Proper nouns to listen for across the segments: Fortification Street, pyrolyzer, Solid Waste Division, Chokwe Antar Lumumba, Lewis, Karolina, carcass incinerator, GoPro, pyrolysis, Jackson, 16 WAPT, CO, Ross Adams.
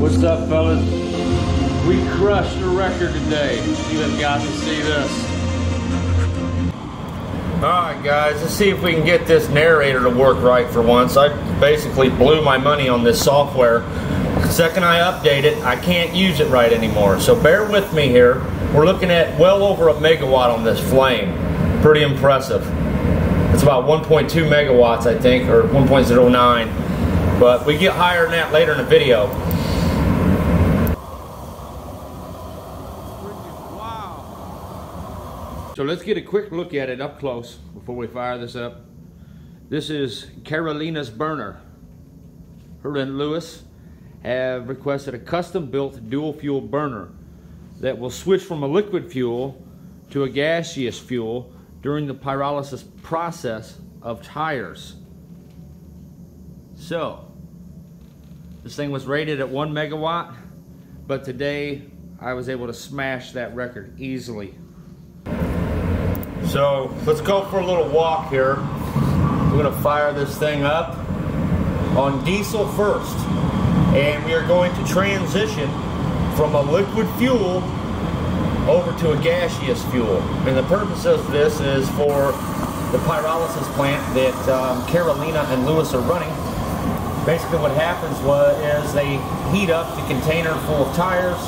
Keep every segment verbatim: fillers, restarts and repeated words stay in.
What's up, fellas? We crushed a record today. You have got to see this. Alright guys, let's see if we can get this narrator to work right for once. I basically blew my money on this software. The second I update it, I can't use it right anymore. So bear with me here. We're looking at well over a megawatt on this flame. Pretty impressive. It's about one point two megawatts, I think, or one point zero nine. But we get higher than that later in the video. Wow. So let's get a quick look at it up close before we fire this up. This is Karolina's burner. Her and Lewis have requested a custom-built dual-fuel burner that will switch from a liquid fuel to a gaseous fuel during the pyrolysis process of tires. So, this thing was rated at one megawatt, but today I was able to smash that record easily. So, let's go for a little walk here. We're gonna fire this thing up on diesel first. And we are going to transition from a liquid fuel over to a gaseous fuel. And the purpose of this is for the pyrolysis plant that um, Karolina and Lewis are running. Basically what happens was, is they heat up the container full of tires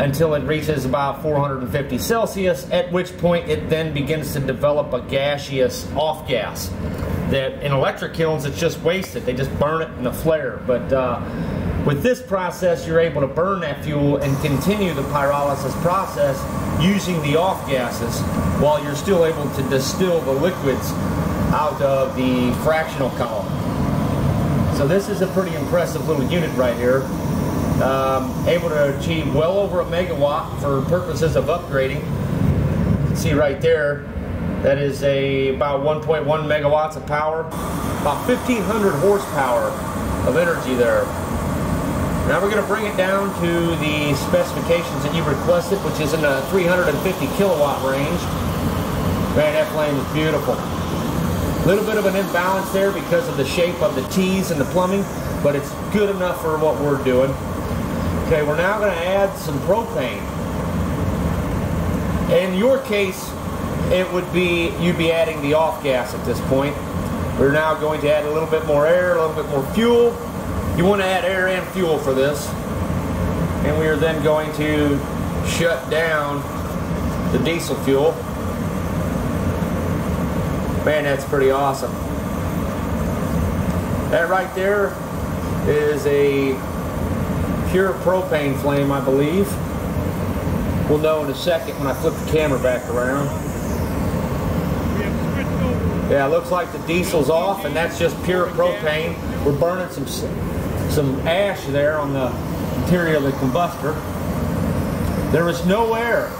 until it reaches about four hundred fifty Celsius, at which point it then begins to develop a gaseous off gas. That in electric kilns, it's just wasted. They just burn it in a flare. But uh, with this process, you're able to burn that fuel and continue the pyrolysis process using the off gases while you're still able to distill the liquids out of the fractional column. So this is a pretty impressive little unit right here. Um, able to achieve well over a megawatt for purposes of upgrading. You can see right there, that is a, about one point one megawatts of power, about fifteen hundred horsepower of energy there. Now we're going to bring it down to the specifications that you requested, which is in the three hundred fifty kilowatt range. Man, that flame is beautiful. A little bit of an imbalance there because of the shape of the T's and the plumbing, but it's good enough for what we're doing. Okay, we're now going to add some propane. In your case, it would be, you'd be adding the off gas at this point. We're now going to add a little bit more air, a little bit more fuel. You want to add air and fuel for this. And we are then going to shut down the diesel fuel. Man, that's pretty awesome. That right there is a pure propane flame, I believe. We'll know in a second when I flip the camera back around. Yeah, it looks like the diesel's off, and that's just pure propane. We're burning some some ash there on the interior of the combustor. There is no air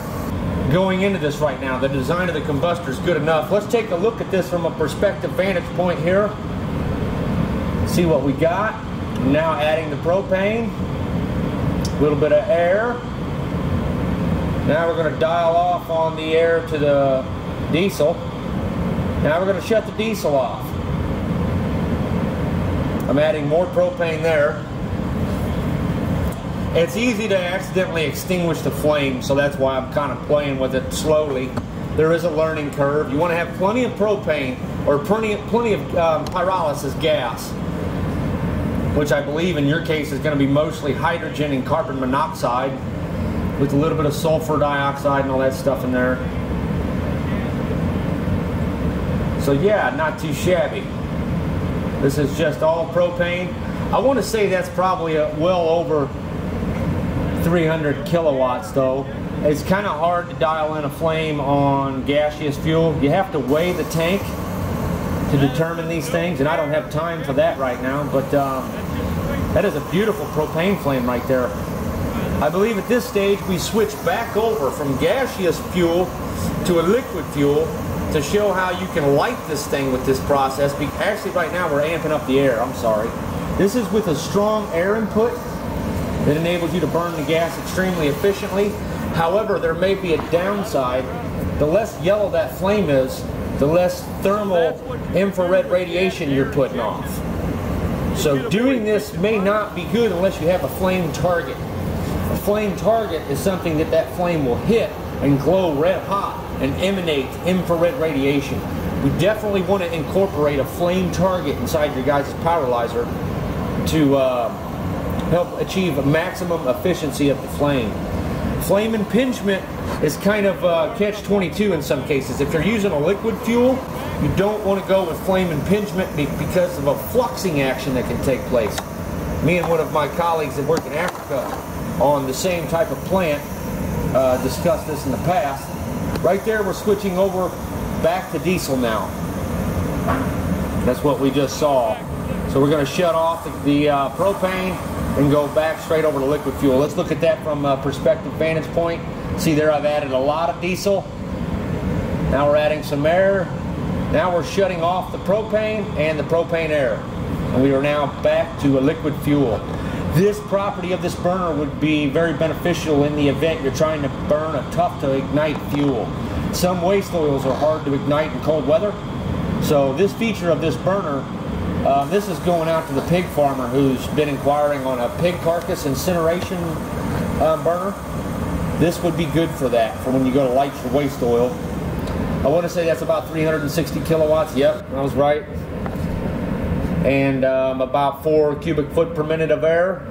going into this right now. The design of the combustor is good enough. Let's take a look at this from a perspective vantage point here. See what we got. Now adding the propane, a little bit of air. Now we're going to dial off on the air to the diesel. Now we're going to shut the diesel off. I'm adding more propane there. It's easy to accidentally extinguish the flame, so that's why I'm kind of playing with it slowly. There is a learning curve. You want to have plenty of propane or plenty, plenty of um, pyrolysis gas, which I believe in your case is going to be mostly hydrogen and carbon monoxide with a little bit of sulfur dioxide and all that stuff in there. So yeah, not too shabby. This is just all propane. I want to say that's probably a well over three hundred kilowatts though. It's kind of hard to dial in a flame on gaseous fuel. You have to weigh the tank to determine these things, and I don't have time for that right now, but um, that is a beautiful propane flame right there. I believe at this stage we switch back over from gaseous fuel to a liquid fuel to show how you can light this thing with this process. Actually right now we're amping up the air, I'm sorry. This is with a strong air input that enables you to burn the gas extremely efficiently. However, there may be a downside. The less yellow that flame is, the less thermal infrared radiation you're putting off. So doing this may not be good unless you have a flame target. A flame target is something that that flame will hit and glow red hot and emanate infrared radiation. We definitely want to incorporate a flame target inside your guys' pyrolyzer to uh, help achieve a maximum efficiency of the flame. Flame impingement is kind of uh, catch twenty-two in some cases. If you're using a liquid fuel, you don't want to go with flame impingement because of a fluxing action that can take place. Me and one of my colleagues that work in Africa on the same type of plant uh, discussed this in the past. Right there, we're switching over back to diesel now. That's what we just saw. So we're going to shut off the, the uh, propane and go back straight over to liquid fuel. Let's look at that from a perspective vantage point. See there, I've added a lot of diesel. Now we're adding some air. Now we're shutting off the propane and the propane air. And we are now back to a liquid fuel. This property of this burner would be very beneficial in the event you're trying to burn a tough to ignite fuel. Some waste oils are hard to ignite in cold weather. So this feature of this burner, uh, this is going out to the pig farmer who's been inquiring on a pig carcass incineration uh, burner. This would be good for that, for when you go to light your waste oil. I want to say that's about three hundred sixty kilowatts. Yep, I was right. And um, about four cubic foot per minute of air.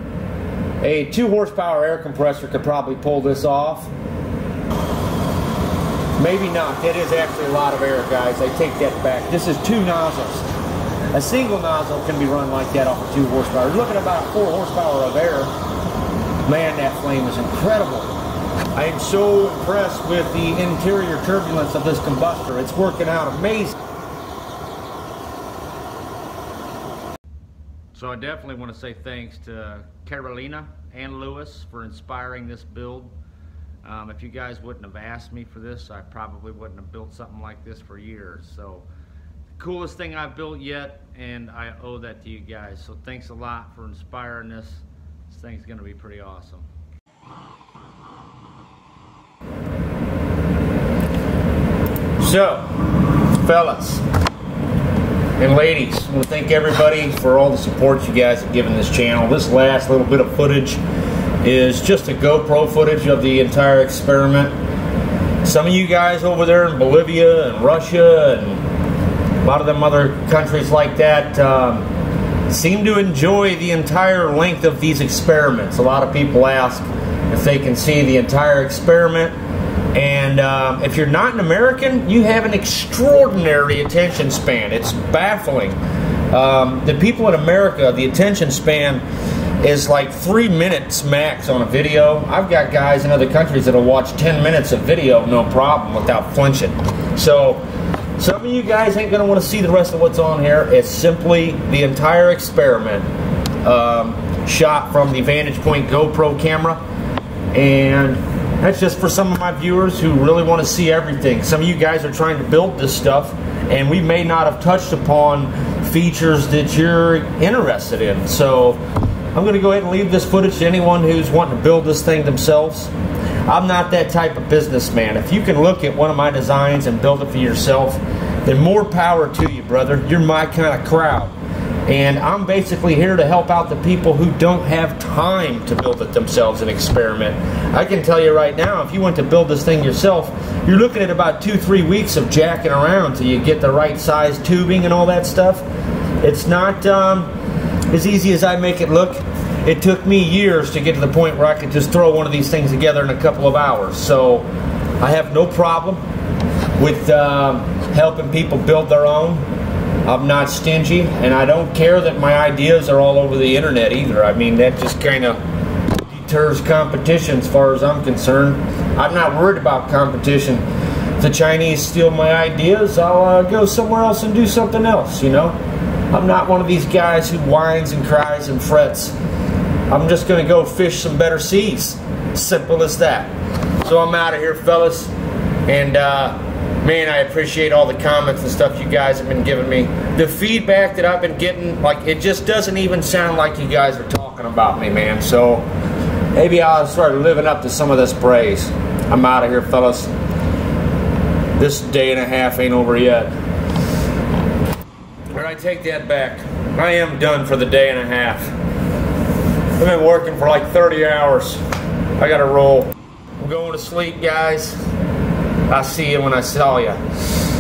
A two horsepower air compressor could probably pull this off. Maybe not. That is actually a lot of air, guys. I take that back. This is two nozzles. A single nozzle can be run like that off of two horsepower. You're looking at about four horsepower of air. Man, that flame is incredible. I am so impressed with the interior turbulence of this combustor. It's working out amazing. So I definitely want to say thanks to Karolina and Lewis for inspiring this build. Um, if you guys wouldn't have asked me for this, I probably wouldn't have built something like this for years. So the coolest thing I've built yet, and I owe that to you guys. So thanks a lot for inspiring this. This thing's going to be pretty awesome. So, fellas, and ladies, I want to thank everybody for all the support you guys have given this channel. This last little bit of footage is just a GoPro footage of the entire experiment. Some of you guys over there in Bolivia and Russia and a lot of them other countries like that um, seem to enjoy the entire length of these experiments. A lot of people ask if they can see the entire experiment. And uh, if you're not an American, you have an extraordinary attention span. It's baffling. Um, the people in America, the attention span is like three minutes max on a video. I've got guys in other countries that'll watch ten minutes of video, no problem, without flinching. So some of you guys ain't gonna wanna see the rest of what's on here. It's simply the entire experiment um, shot from the Vantage Point GoPro camera. And that's just for some of my viewers who really want to see everything. Some of you guys are trying to build this stuff, and we may not have touched upon features that you're interested in. So I'm going to go ahead and leave this footage to anyone who's wanting to build this thing themselves. I'm not that type of businessman. If you can look at one of my designs and build it for yourself, then more power to you, brother. You're my kind of crowd. And I'm basically here to help out the people who don't have time to build it themselves and experiment. I can tell you right now, if you want to build this thing yourself, you're looking at about two, three weeks of jacking around till you get the right size tubing and all that stuff. It's not um, as easy as I make it look. It took me years to get to the point where I could just throw one of these things together in a couple of hours. So I have no problem with uh, helping people build their own. I'm not stingy, and I don't care that my ideas are all over the internet either. I mean, that just kind of deters competition as far as I'm concerned. I'm not worried about competition. If the Chinese steal my ideas, I'll uh, go somewhere else and do something else, you know? I'm not one of these guys who whines and cries and frets. I'm just going to go fish some better seas. Simple as that. So I'm out of here, fellas, and uh, man, I appreciate all the comments and stuff you guys have been giving me. The feedback that I've been getting, like, it just doesn't even sound like you guys are talking about me, man. So maybe I'll start living up to some of this praise. I'm out of here, fellas. This day and a half ain't over yet. All right, take that back. I am done for the day and a half. I've been working for like thirty hours. I gotta roll. I'm going to sleep, guys. I see you when I saw you.